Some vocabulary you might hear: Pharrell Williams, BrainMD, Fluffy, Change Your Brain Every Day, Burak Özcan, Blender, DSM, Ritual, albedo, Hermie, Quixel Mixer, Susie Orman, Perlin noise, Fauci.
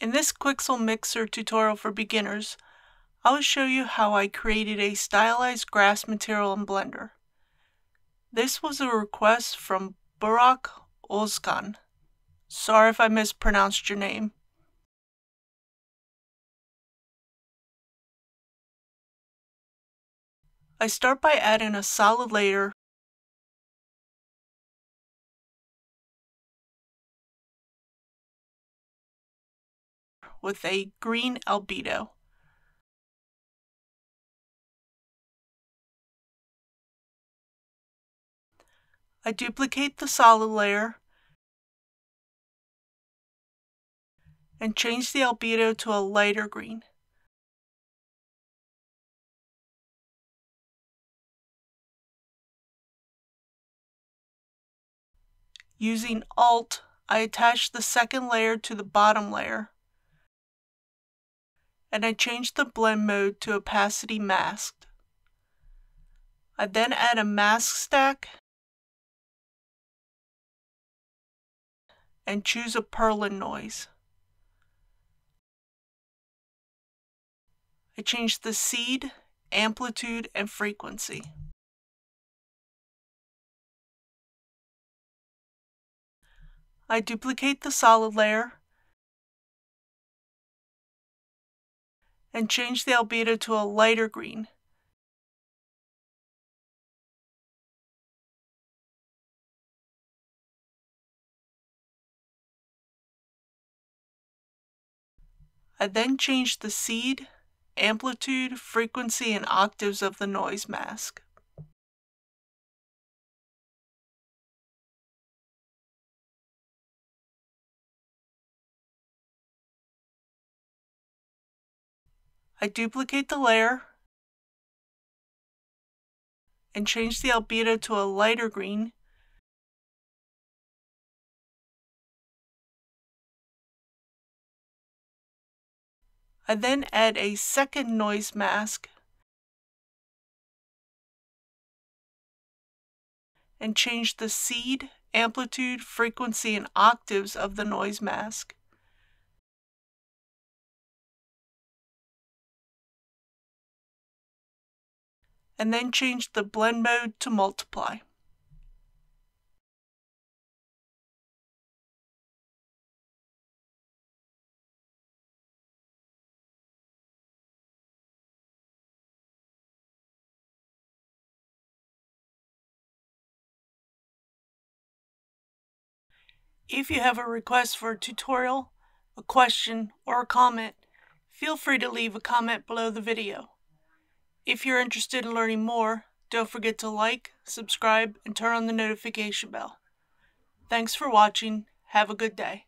In this Quixel Mixer tutorial for beginners, I will show you how I created a stylized grass material in Blender. This was a request from Burak Özcan. Sorry if I mispronounced your name. I start by adding a solid layer with a green albedo. I duplicate the solid layer and change the albedo to a lighter green. Using Alt, I attach the second layer to the bottom layer, and I change the blend mode to opacity masked. I then add a mask stack and choose a Perlin noise. I change the seed, amplitude, and frequency. I duplicate the solid layer and change the albedo to a lighter green. I then change the seed, amplitude, frequency, and octaves of the noise mask. I duplicate the layer and change the albedo to a lighter green, I then add a second noise mask and change the seed, amplitude, frequency, and octaves of the noise mask. And then change the blend mode to multiply. If you have a request for a tutorial, a question, or a comment, feel free to leave a comment below the video. If you're interested in learning more, don't forget to like, subscribe, and turn on the notification bell. Thanks for watching. Have a good day.